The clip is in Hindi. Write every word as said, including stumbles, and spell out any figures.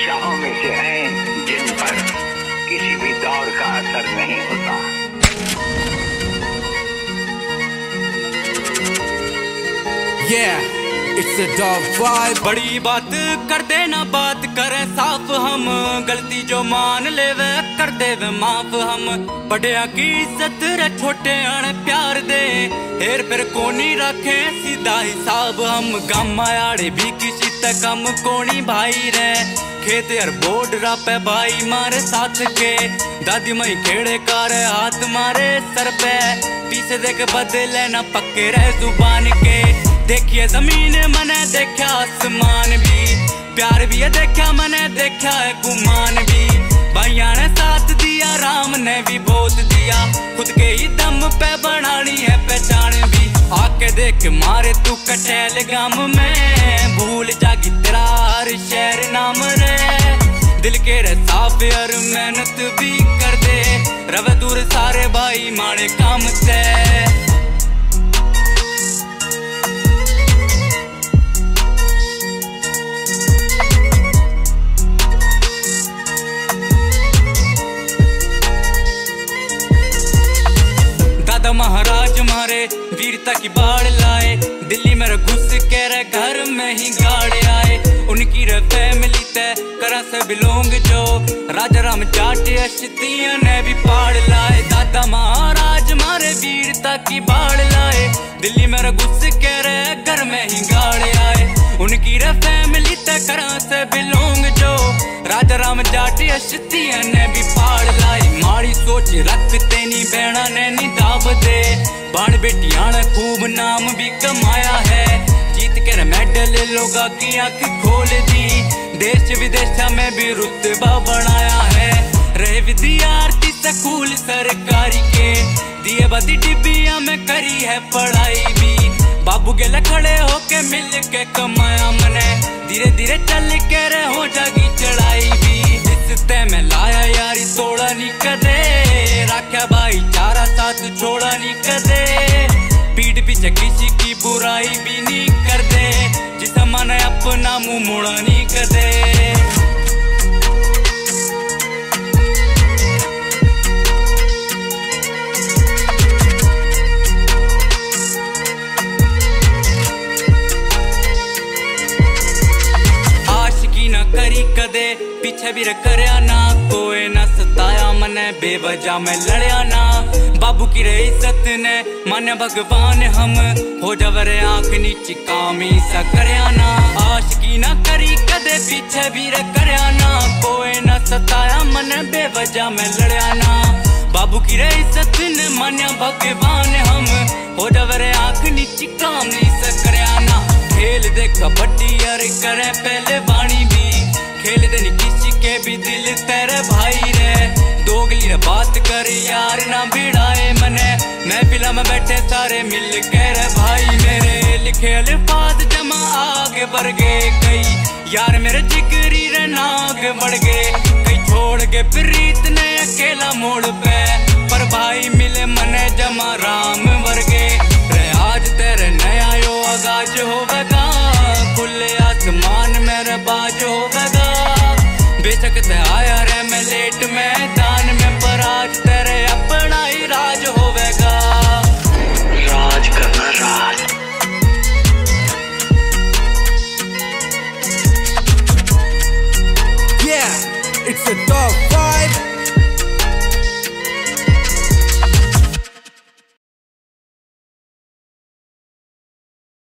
भाषाओं में से हैं जिन पर किसी भी दौर का असर नहीं होता। Yeah, it's a dog vibe। बड़ी बात कर दे ना बात करें साफ हम, गलती जो मान ले वे कर दे वे माफ हम। बड़िया की इज्जत रे छोटे आने प्यार दे, हेर फिर कोनी रखे सीधा हिसाब हम। गम आड़े भी किसी कम कोनी भाई रे, खेत यार बोर्ड रापे भाई मारे साथ के। दादी मई खेड़े कार हाथ मारे सर पे, पीछे देख बदले ना पक्के रहे जुबान के। देखिए जमीन मने देखा आसमान भी, प्यार भी है देखा मने देखा है गुमान भी। भाइया ने साथ दिया राम ने भी बहुत दिया, खुद के ही दम पे बनानी है पहचान भी। आके देख मारे तू कटहल गाम में, भूल जागी तेरा हर शहर नाम रे। दिल के रे साफ यार मेहनत भी कर दे, रवे दूर सारे भाई मारे काम से। दादा महाराज मारे वीरता की बाढ़ लाए, दिल्ली में घुस के रे घर में ही गाड़े आए। उनकी रे फैमिली तय करा से बिलोंग जो, राजा राम जाटे अश्तिया ने भी पाड़ लाए। दादा महाराज मारे वीरता की बाढ़ लाए, दिल्ली में घुस के रे घर में ही गाड़े आए। उनकी रे फैमिली तय करा से बिलोंग जो, राजा राम जाटे अश्तिया ने भी पाड़ लाए। माड़ी सोच रखते नी बहना ने नी दाब दे, बाण बेटियां ने खूब नाम भी कमाया है। जीत कर मेडल लोगा की आंख खोल दी, देश विदेशा में भी रुतबा बनाया है। रहे विद्यार्थी स्कूल सरकारी के, दिए बदी डिबिया में करी है पढ़ाई भी। बाबू के लखड़े होके मिल के कमाया मने, धीरे धीरे चल के रहे हो जागी चढ़ाई भी। रिश्ते में लाया यारी तोड़ा नहीं कदे, क्या भाई चारा साथ छोड़ा नहीं कर दे। पीठ पीछे किसी की बुराई भी नहीं कर दे, जिसे मन अपना मुंह मोड़ा नहीं कर दे। करी कदे पीछे भी रखा ना, कोई ना सताया मने बेवजह में लड़या ना। बाबू की रे इज्जत ने माने भगवान हम, हो जावरे आंख नीची कामी सा करया ना। आशिकी ना करी कदे पीछे भी रखा ना, कोई ना सताया मने बेवजह में लड़या ना। बाबू की रे इज्जत ने माने भगवान हम, हो जावरे आंख नीची कामी सा करया ना। खेल दे कबड्डी यार करे पहले वाणी भी, खेल दे नी किसी के भी दिल तेरे भाई रे। दोगली बात कर यार ना भिड़ाए मने, मैं पिला में बैठे सारे मिल के रे भाई मेरे। लिखे अल्फाज जमा आगे बढ़ गए कई, यार मेरे जिगरी रे नाग बढ़ गए कई। छोड़ के प्रीत ने अकेला मोड़ पे, पर भाई मिले मने जमा राम वर्गे रे। आज तेरे नया यो आगाज होगा, खुले आसमान में रे बाज होगा। बेशक ते आया रे मैं लेट मैदान में, पर आज तेरे अपना ही राज होवेगा। राज करना राज। Yeah, it's a dog।